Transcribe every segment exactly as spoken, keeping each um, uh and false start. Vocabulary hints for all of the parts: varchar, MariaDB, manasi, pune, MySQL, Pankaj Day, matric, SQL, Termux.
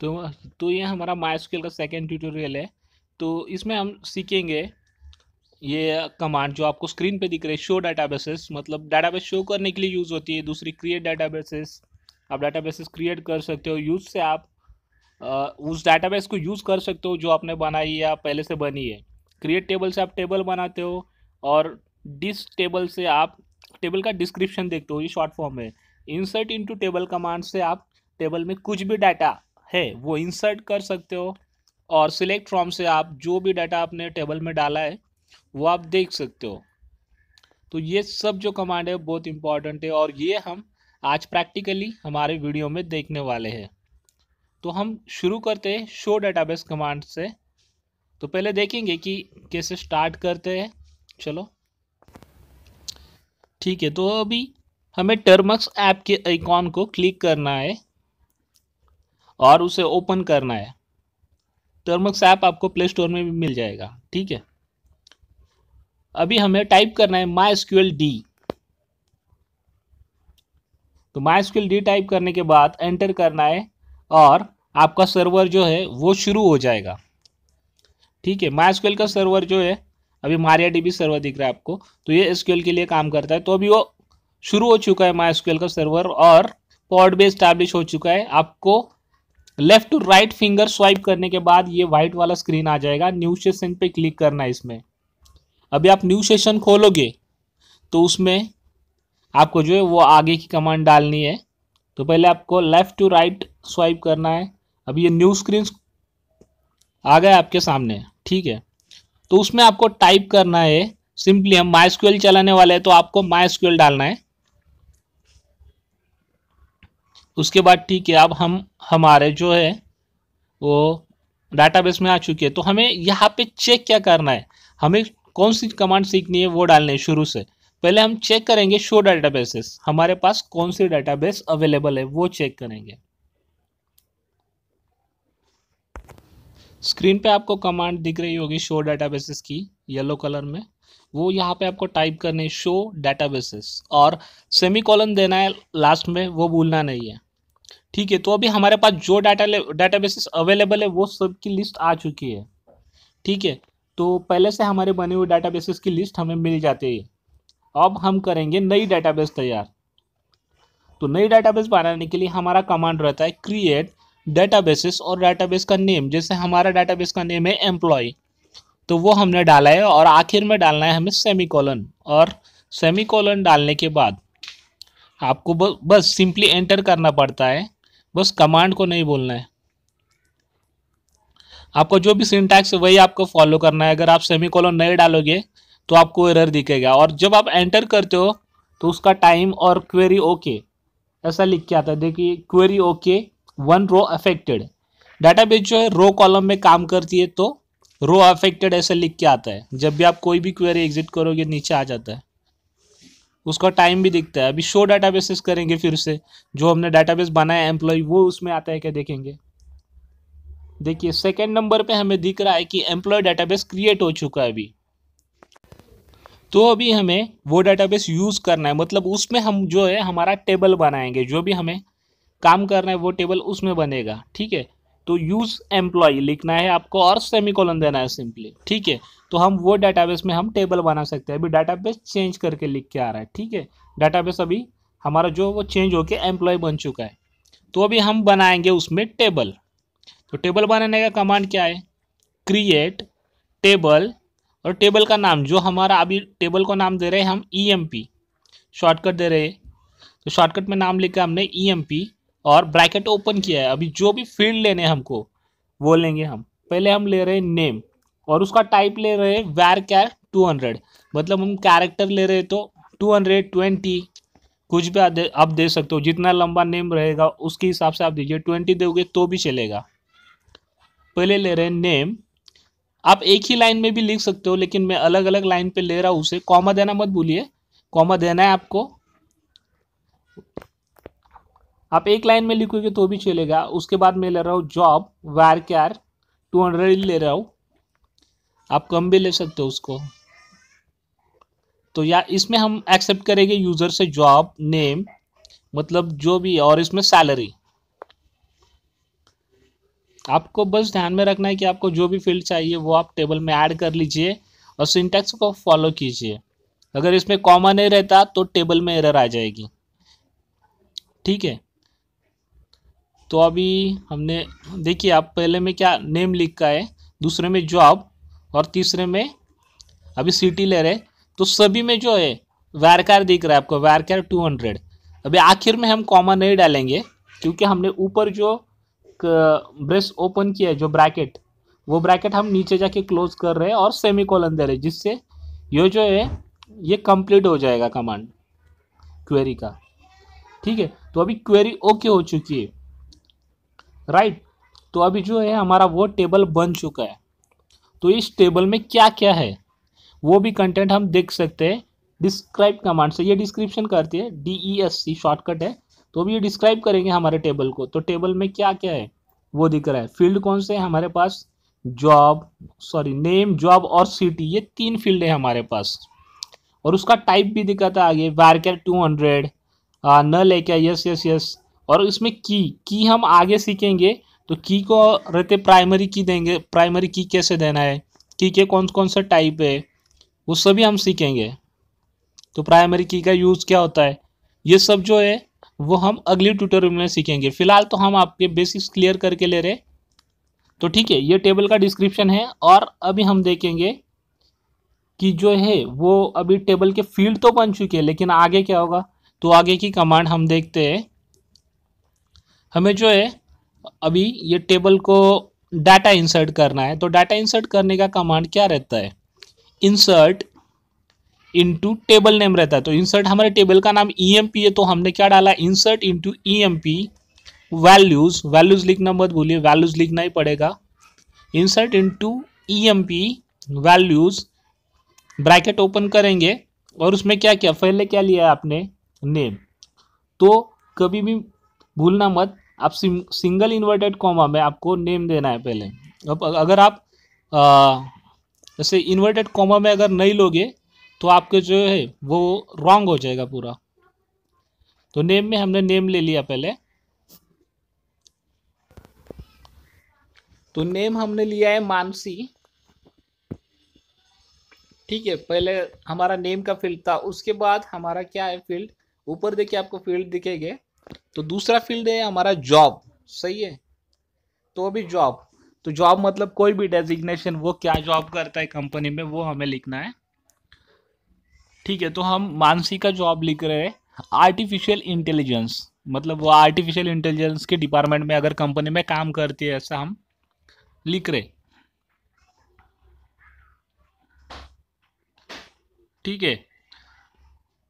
तो तो ये हमारा MySQL का सेकेंड ट्यूटोरियल है। तो इसमें हम सीखेंगे ये कमांड जो आपको स्क्रीन पे दिख रही है, शो डाटाबेसेस, मतलब डाटाबेस शो करने के लिए यूज़ होती है। दूसरी क्रिएट डाटाबेसेस, आप डाटाबेसेस क्रिएट कर सकते हो। यूज़ से आप आ, उस डाटाबेस को यूज़ कर सकते हो जो आपने बनाई या पहले से बनी है। क्रिएट टेबल से आप टेबल बनाते हो, और डिस टेबल से आप टेबल का डिस्क्रिप्शन देखते हो, ये शॉर्ट फॉर्म है। इंसर्ट इनटू टेबल कमांड से आप टेबल में कुछ भी डाटा है वो इंसर्ट कर सकते हो, और सिलेक्ट फ्रॉम से आप जो भी डाटा आपने टेबल में डाला है वो आप देख सकते हो। तो ये सब जो कमांड है बहुत इंपॉर्टेंट है, और ये हम आज प्रैक्टिकली हमारे वीडियो में देखने वाले हैं। तो हम शुरू करते हैं शो डाटाबेस कमांड से। तो पहले देखेंगे कि कैसे स्टार्ट करते हैं, चलो ठीक है। तो अभी हमें टर्मक्स ऐप के आइकॉन को क्लिक करना है और उसे ओपन करना है। टर्मक्स ऐप आपको प्ले स्टोर में भी मिल जाएगा, ठीक है। अभी हमें टाइप करना है MySQL D। तो MySQL D टाइप करने के बाद एंटर करना है, और आपका सर्वर जो है वो शुरू हो जाएगा, ठीक है। MySQL का सर्वर जो है अभी MariaDB सर्वर दिख रहा है आपको, तो ये एसक्यूएल के लिए काम करता है। तो अभी वो शुरू हो चुका है MySQL का सर्वर, और पॉड भी एस्टैब्लिश हो चुका है। आपको left to right finger swipe करने के बाद ये व्हाइट वाला स्क्रीन आ जाएगा। न्यू सेशन पे क्लिक करना है। इसमें अभी आप न्यू सेशन खोलोगे तो उसमें आपको जो है वो आगे की कमांड डालनी है। तो पहले आपको लेफ़्ट टू राइट स्वाइप करना है। अभी ये न्यू स्क्रीन आ गया आपके सामने, ठीक है। तो उसमें आपको टाइप करना है, सिंपली हम MySQL चलाने वाले हैं तो आपको MySQL डालना है। उसके बाद ठीक है, अब हम हमारे जो है वो डाटाबेस में आ चुके हैं। तो हमें यहाँ पे चेक क्या करना है, हमें कौन सी कमांड सीखनी है वो डालनी है शुरू से। पहले हम चेक करेंगे शो डाटाबेसेस, हमारे पास कौन सी डाटाबेस अवेलेबल है वो चेक करेंगे। स्क्रीन पे आपको कमांड दिख रही होगी शो डाटाबेसेस की, येलो कलर में, वो यहाँ पे आपको टाइप करनी है शो डाटाबेसेस, और सेमीकोलन देना है लास्ट में, वो भूलना नहीं है, ठीक है। तो अभी हमारे पास जो डाटा डाटाबेसेस अवेलेबल है वो सब की लिस्ट आ चुकी है, ठीक है। तो पहले से हमारे बने हुए डाटाबेसेस की लिस्ट हमें मिल जाती है। अब हम करेंगे नई डाटाबेस तैयार। तो नई डाटाबेस बनाने के लिए हमारा कमांड रहता है क्रिएट डेटाबेसेस, और डेटाबेस का नेम, जैसे हमारा डेटाबेस का नेम है एम्प्लॉय, तो वो हमने डाला है, और आखिर में डालना है हमें सेमीकोलन, और सेमीकोलन डालने के बाद आपको बस सिंपली एंटर करना पड़ता है, बस कमांड को नहीं बोलना है। आपको जो भी सिंटैक्स है वही आपको फॉलो करना है। अगर आप सेमीकोलन नहीं डालोगे तो आपको एरर दिखेगा, और जब आप एंटर करते हो तो उसका टाइम और क्वेरी ओके ऐसा लिख के आता है। देखिए query okay, one row affected, database जो है रो कॉलम में काम करती है, तो रो अफेक्टेड ऐसे लिख के आता है। जब भी आप कोई भी क्वेरी एग्जिट करोगे नीचे आ जाता है, उसका टाइम भी दिखता है। अभी शो डाटाबेसेस करेंगे फिर से, जो हमने डाटाबेस बनाया एम्प्लॉय वो उसमें आता है क्या देखेंगे। देखिए सेकेंड नंबर पे हमें दिख रहा है कि एम्प्लॉय डाटाबेस क्रिएट हो चुका है अभी। तो अभी हमें वो डाटाबेस यूज़ करना है, मतलब उसमें हम जो है हमारा टेबल बनाएंगे, जो भी हमें काम करना है वो टेबल उसमें बनेगा, ठीक है। तो यूज़ एम्प्लॉय लिखना है आपको, और सेमीकोलन देना है सिंपली, ठीक है। तो हम वो डाटाबेस में हम टेबल बना सकते हैं। अभी डाटाबेस चेंज करके लिख के आ रहा है, ठीक है। डाटाबेस अभी हमारा जो वो चेंज होके एम्प्लॉय बन चुका है। तो अभी हम बनाएंगे उसमें टेबल। तो टेबल बनाने का कमांड क्या है, क्रिएट टेबल, और टेबल का नाम जो हमारा अभी टेबल को नाम दे रहे हैं हम ई एम पी, शॉर्टकट दे रहे हैं। तो शॉर्टकट में नाम लिखा हमने ई एम पी, और ब्रैकेट ओपन किया है। अभी जो भी फील्ड लेने हैं हमको वो लेंगे हम। पहले हम ले रहे हैं नेम, और उसका टाइप ले रहे हैं वैर कैर टू हंड्रेड, मतलब हम कैरेक्टर ले रहे हैं तो टू हंड्रेड ट्वेंटी, कुछ भी आप दे, आप दे सकते हो, जितना लंबा नेम रहेगा उसके हिसाब से आप दीजिए। ट्वेंटी दोगे तो भी चलेगा। पहले ले रहे हैं नेम, आप एक ही लाइन में भी लिख सकते हो, लेकिन मैं अलग अलग लाइन पर ले रहा हूँ उसे। कॉमा देना मत भूलिए, कॉमा देना है आपको। आप एक लाइन में लिखोगे तो भी चलेगा। उसके बाद मैं ले रहा हूँ job, varchar two hundred ले रहा हूँ, आप कम भी ले सकते हो उसको, तो या इसमें हम एक्सेप्ट करेंगे यूज़र से जॉब नेम मतलब जो भी, और इसमें सैलरी। आपको बस ध्यान में रखना है कि आपको जो भी फील्ड चाहिए वो आप टेबल में ऐड कर लीजिए और सिंटैक्स को फॉलो कीजिए। अगर इसमें कॉमा नहीं रहता तो टेबल में एरर आ जाएगी। ठीक है, तो अभी हमने देखिए आप पहले में क्या नेम लिखा है, दूसरे में जॉब और तीसरे में अभी सिटी ले रहे, तो सभी में जो है वैरकार दिख रहा है आपको, वैरकार टू हंड्रेड। अभी आखिर में हम कॉमा नहीं डालेंगे क्योंकि हमने ऊपर जो ब्रेस ओपन किया है जो ब्रैकेट, वो ब्रैकेट हम नीचे जाके क्लोज कर रहे हैं और सेमी कॉलन दे रहे हैं, जिससे ये जो है ये कंप्लीट हो जाएगा कमांड क्वेरी का। ठीक है, तो अभी क्वेरी ओके हो चुकी है, राइट। तो अभी जो है हमारा वो टेबल बन चुका है। तो इस टेबल में क्या क्या है वो भी कंटेंट हम देख सकते हैं डिस्क्राइब कमांड से। ये डिस्क्रिप्शन करती है, D E S C shortcut है, तो अभी ये डिस्क्राइब करेंगे हमारे टेबल को। तो टेबल में क्या क्या है वो दिख रहा है। फील्ड कौन से है हमारे पास, जॉब सॉरी नेम, जॉब और सिटी, ये तीन फील्ड है हमारे पास। और उसका टाइप भी दिखा था आगे, वारकर टू हंड्रेड, न लेके यस यस यस। और इसमें की की हम आगे सीखेंगे, तो की को रहते प्राइमरी की देंगे, प्राइमरी की कैसे देना है, की के कौन कौन सा टाइप है वो सभी हम सीखेंगे। तो प्राइमरी की का यूज़ क्या होता है, ये सब जो है वो हम अगली ट्यूटोरियल में सीखेंगे। फिलहाल तो हम आपके बेसिक्स क्लियर करके ले रहे। तो ठीक है, ये टेबल का डिस्क्रिप्शन है। और अभी हम देखेंगे कि जो है वो अभी टेबल के फील्ड तो बन चुके हैं, लेकिन आगे क्या होगा। तो आगे की कमांड हम देखते हैं। हमें जो है अभी ये टेबल को डाटा इंसर्ट करना है, तो डाटा इंसर्ट करने का कमांड क्या रहता है, इंसर्ट इनटू टेबल नेम रहता है। तो इंसर्ट हमारे टेबल का नाम ई एम पी है, तो हमने क्या डाला, insert into E M P values, values लिखना मत भूलिए, वैल्यूज़ लिखना ही पड़ेगा, insert into E M P values, bracket open करेंगे। और उसमें क्या क्या पहले क्या लिया है आपने, नेम। तो कभी भी भूलना मत, आप सिंगल इन्वर्टेड कॉमा में आपको नेम देना है पहले। अब अगर आप आ, जैसे इन्वर्टेड कॉमा में अगर नहीं लोगे तो आपके जो है वो रॉन्ग हो जाएगा पूरा। तो नेम में हमने नेम ले लिया पहले। तो नेम हमने लिया है मानसी। ठीक है, पहले हमारा नेम का फील्ड था, उसके बाद हमारा क्या है फील्ड, ऊपर देखिए आपको फील्ड दिखेंगे। तो दूसरा फील्ड है हमारा जॉब, सही है। तो अभी जॉब, तो जॉब मतलब कोई भी डेजिग्नेशन, वो क्या जॉब करता है कंपनी में वो हमें लिखना है। ठीक है, तो हम मानसी का जॉब लिख रहे हैं। आर्टिफिशियल इंटेलिजेंस मतलब वो आर्टिफिशियल इंटेलिजेंस के डिपार्टमेंट में अगर कंपनी में काम करती है, ऐसा हम लिख रहे। ठीक है,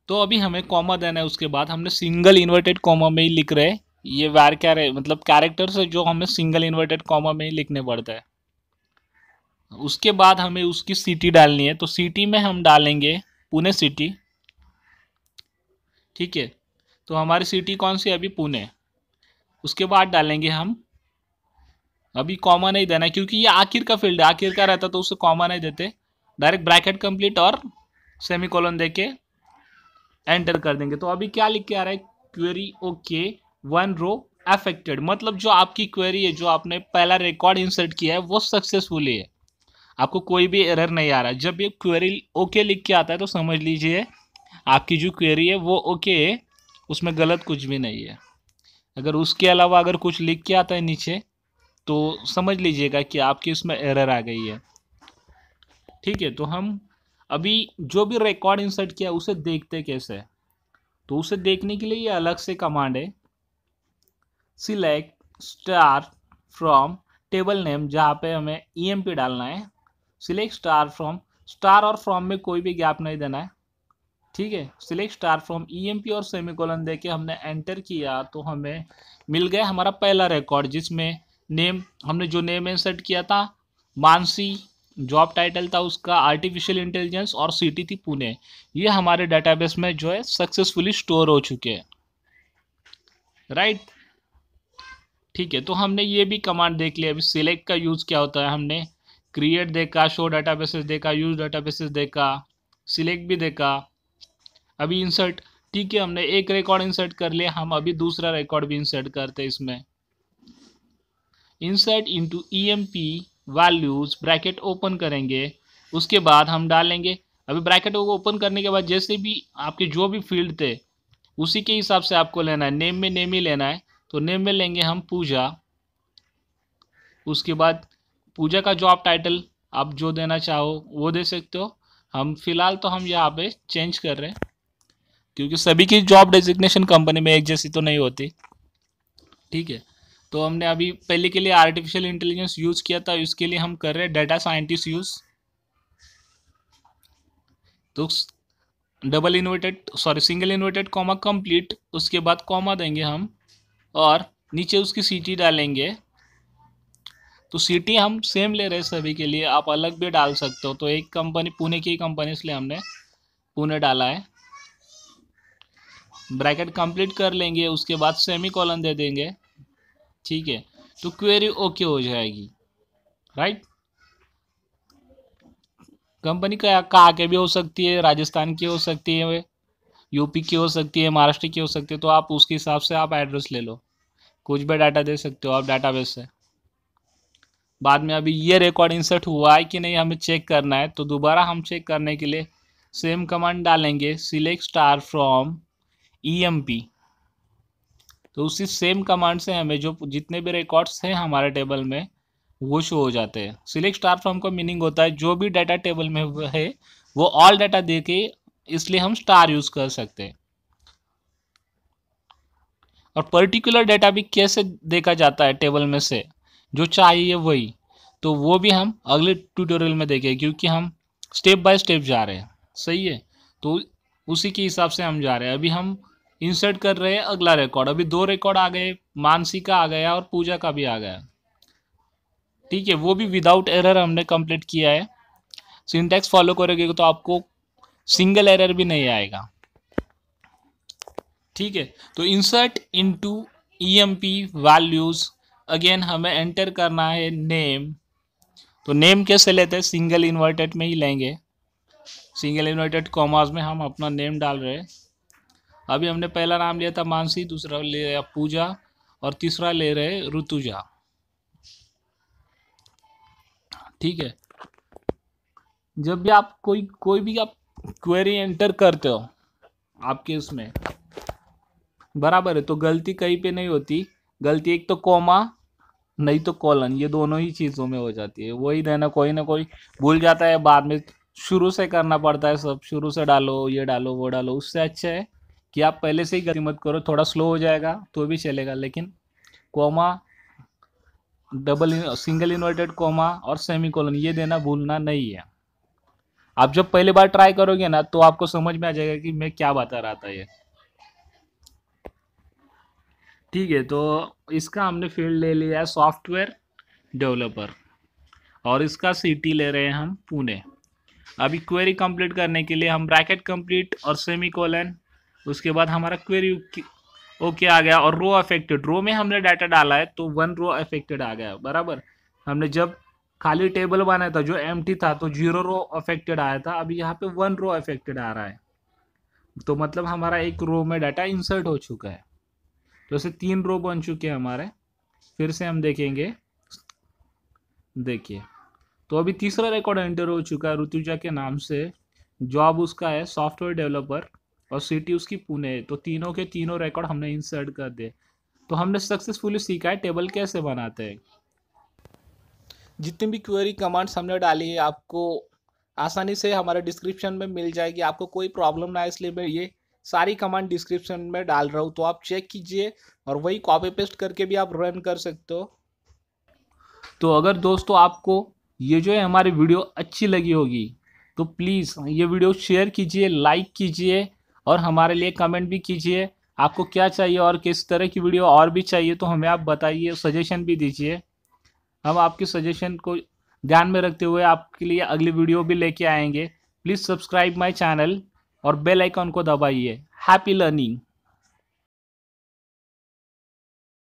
तो अभी हमें कॉमा देना है, उसके बाद हमने सिंगल इन्वर्टेड कॉमा में ही लिख रहे हैं। ये वार क्या है मतलब कैरेक्टर्स है जो हमें सिंगल इन्वर्टेड कॉमा में ही लिखने पड़ता है। उसके बाद हमें उसकी सिटी डालनी है, तो सिटी में हम डालेंगे पुणे सिटी। ठीक है, तो हमारी सिटी कौन सी है अभी, पुणे। उसके बाद डालेंगे हम, अभी कॉमा नहीं देना क्योंकि ये आखिर का फील्ड है, आखिर का रहता तो उसे कॉमा नहीं देते, डायरेक्ट ब्रैकेट कंप्लीट और सेमीकोलन देके एंटर कर देंगे। तो अभी क्या लिख के आ रहा है, query okay one row affected, मतलब जो आपकी क्वेरी है जो आपने पहला रिकॉर्ड इंसर्ट किया है वो सक्सेसफुली है, आपको कोई भी एरर नहीं आ रहा। जब ये क्वेरी ओके लिख के आता है तो समझ लीजिए आपकी जो क्वेरी है वो ओके है, उसमें गलत कुछ भी नहीं है। अगर उसके अलावा अगर कुछ लिख के आता है नीचे तो समझ लीजिएगा कि आपकी इसमें एरर आ गई है। ठीक है, तो हम अभी जो भी रिकॉर्ड इंसर्ट किया उसे देखते कैसे, तो उसे देखने के लिए ये अलग से कमांड है, select star from table name, जहाँ पे हमें ई एम पी डालना है, सिलेक्ट स्टार फ्रॉम, स्टार और फ्रॉम में कोई भी गैप नहीं देना है। ठीक है, select star from E M P और सेमीकोलन देके हमने एंटर किया तो हमें मिल गया हमारा पहला रिकॉर्ड, जिसमें नेम हमने जो नेम इंसर्ट किया था मानसी, जॉब टाइटल था उसका आर्टिफिशियल इंटेलिजेंस और सिटी थी पुणे। ये हमारे डेटाबेस में जो है सक्सेसफुली स्टोर हो चुके हैं, राइट। ठीक है, तो हमने ये भी कमांड देख लिया। अभी सिलेक्ट का यूज़ क्या होता है, हमने क्रिएट देखा, शो डाटाबेसेस देखा, यूज डाटाबेसेस देखा, सिलेक्ट भी देखा, अभी इंसर्ट, ठीक है, हमने एक रिकॉर्ड इंसर्ट कर लिया, हम अभी दूसरा रिकॉर्ड भी इंसर्ट करते हैं। इसमें insert into EMP values, bracket open करेंगे, उसके बाद हम डालेंगे। अभी ब्रैकेट को ओपन करने के बाद जैसे भी आपके जो भी फील्ड थे उसी के हिसाब से आपको लेना है, नेम में नेम ही लेना है। तो नेम में लेंगे हम पूजा, उसके बाद पूजा का जॉब टाइटल आप जो देना चाहो वो दे सकते हो। हम फिलहाल तो हम यहाँ पे चेंज कर रहे हैं क्योंकि सभी की जॉब डेजिग्नेशन कंपनी में एक जैसी तो नहीं होती, ठीक है। तो हमने अभी पहले के लिए आर्टिफिशियल इंटेलिजेंस यूज़ किया था, इसके लिए हम कर रहे हैं डाटा साइंटिस्ट यूज़। तो double inverted sorry single inverted comma complete, उसके बाद कॉमा देंगे हम और नीचे उसकी सीटी डालेंगे। तो सीटी हम सेम ले रहे हैं सभी के लिए, आप अलग भी डाल सकते हो। तो एक कंपनी पुणे की कंपनी इसलिए हमने पुणे डाला है। ब्रैकेट कंप्लीट कर लेंगे, उसके बाद सेमी कॉलन दे देंगे, ठीक है। तो क्वेरी ओके हो जाएगी, राइट। कंपनी का कहाँ के भी हो सकती है, राजस्थान की हो सकती है, यूपी की हो सकती है, महाराष्ट्र की हो सकती है। तो आप उसके हिसाब से आप एड्रेस ले लो, कुछ भी डाटा दे सकते हो आप डाटाबेस से। बाद में अभी ये रिकॉर्ड इंसर्ट हुआ है कि नहीं हमें चेक करना है, तो दोबारा हम चेक करने के लिए सेम कमांड डालेंगे, select star from E M P. तो उसी सेम कमांड से हमें जो जितने भी रिकॉर्ड्स हैं हमारे टेबल में वो शो हो जाते हैं। सिलेक्ट स्टार फ्रॉम का मीनिंग होता है जो भी डाटा टेबल में है वो ऑल डाटा दे के, इसलिए हम स्टार यूज़ कर सकते हैं। और पर्टिकुलर डाटा भी कैसे देखा जाता है टेबल में से, जो चाहिए वही, तो वो भी हम अगले ट्यूटोरियल में देखें क्योंकि हम स्टेप बाय स्टेप जा रहे हैं, सही है। तो उसी के हिसाब से हम जा रहे हैं। अभी हम इंसर्ट कर रहे हैं अगला रिकॉर्ड। अभी दो रिकॉर्ड आ गए, मानसी का आ गया और पूजा का भी आ गया, ठीक है। वो भी विदाउट एरर हमने कंप्लीट किया है। सिंटैक्स फॉलो करोगे तो आपको सिंगल एरर भी नहीं आएगा, ठीक है। तो insert into E M P values, again हमें एंटर करना है नेम। तो नेम कैसे लेते हैं, सिंगल इन्वर्टेड में ही लेंगे, सिंगल इन्वर्टेड कॉमास में हम अपना नेम डाल रहे हैं। अभी हमने पहला नाम लिया था मानसी, दूसरा ले रहे पूजा और तीसरा ले रहे ऋतुजा, ठीक है। जब भी आप कोई कोई भी आप क्वेरी एंटर करते हो आपके उसमें बराबर है, तो गलती कहीं पे नहीं होती। गलती एक तो कॉमा नहीं तो कॉलन, ये दोनों ही चीज़ों में हो जाती है, वही देना। कोई ना कोई भूल जाता है, बाद में शुरू से करना पड़ता है, सब शुरू से डालो, ये डालो वो डालो। उससे अच्छा है कि आप पहले से ही गलती मत करो, थोड़ा स्लो हो जाएगा तो भी चलेगा। लेकिन comma, double single inverted comma और सेमीकोलन ये देना भूलना नहीं है। आप जब पहली बार ट्राई करोगे ना तो आपको समझ में आ जाएगा कि मैं क्या बता रहा था ये, ठीक है। तो इसका हमने फील्ड ले लिया है सॉफ्टवेयर डेवलपर और इसका सिटी ले रहे हैं हम पुणे। अभी क्वेरी कंप्लीट करने के लिए हम ब्रैकेट कंप्लीट और सेमीकोलन, उसके बाद हमारा क्वेरी ओके आ गया। और रो अफेक्टेड, रो में हमने डाटा डाला है तो वन रो अफेक्टेड आ गया, बराबर। हमने जब खाली टेबल बनाया था जो एम्प्टी था तो जीरो रो अफेक्टेड आया था, अभी यहाँ पे वन रो अफेक्टेड आ रहा है। तो मतलब हमारा एक रो में डाटा इंसर्ट हो चुका है। तो ऐसे तीन रो बन चुके हैं हमारे। फिर से हम देखेंगे, देखिए तो अभी तीसरा रिकॉर्ड एंटर हो चुका है ऋतुजा के नाम से, जॉब उसका है सॉफ्टवेयर डेवलपर और सिटी उसकी पुणे। तो तीनों के तीनों रिकॉर्ड हमने इंसर्ट कर दिए। तो हमने सक्सेसफुली सीखा है टेबल कैसे बनाते हैं। जितनी भी क्वेरी कमांड्स हमने डाली है आपको आसानी से हमारे डिस्क्रिप्शन में मिल जाएगी, आपको कोई प्रॉब्लम ना है, इसलिए मैं ये सारी कमांड डिस्क्रिप्शन में डाल रहा हूँ। तो आप चेक कीजिए और वही कॉपी पेस्ट करके भी आप रन कर सकते हो। तो अगर दोस्तों आपको ये जो है हमारी वीडियो अच्छी लगी होगी तो प्लीज़ ये वीडियो शेयर कीजिए, लाइक कीजिए और हमारे लिए कमेंट भी कीजिए। आपको क्या चाहिए और किस तरह की वीडियो और भी चाहिए तो हमें आप बताइए, सजेशन भी दीजिए। हम आपकी सजेशन को ध्यान में रखते हुए आपके लिए अगली वीडियो भी लेके आएंगे। प्लीज़ सब्सक्राइब माय चैनल और बेल आइकन को दबाइए। Happy learning.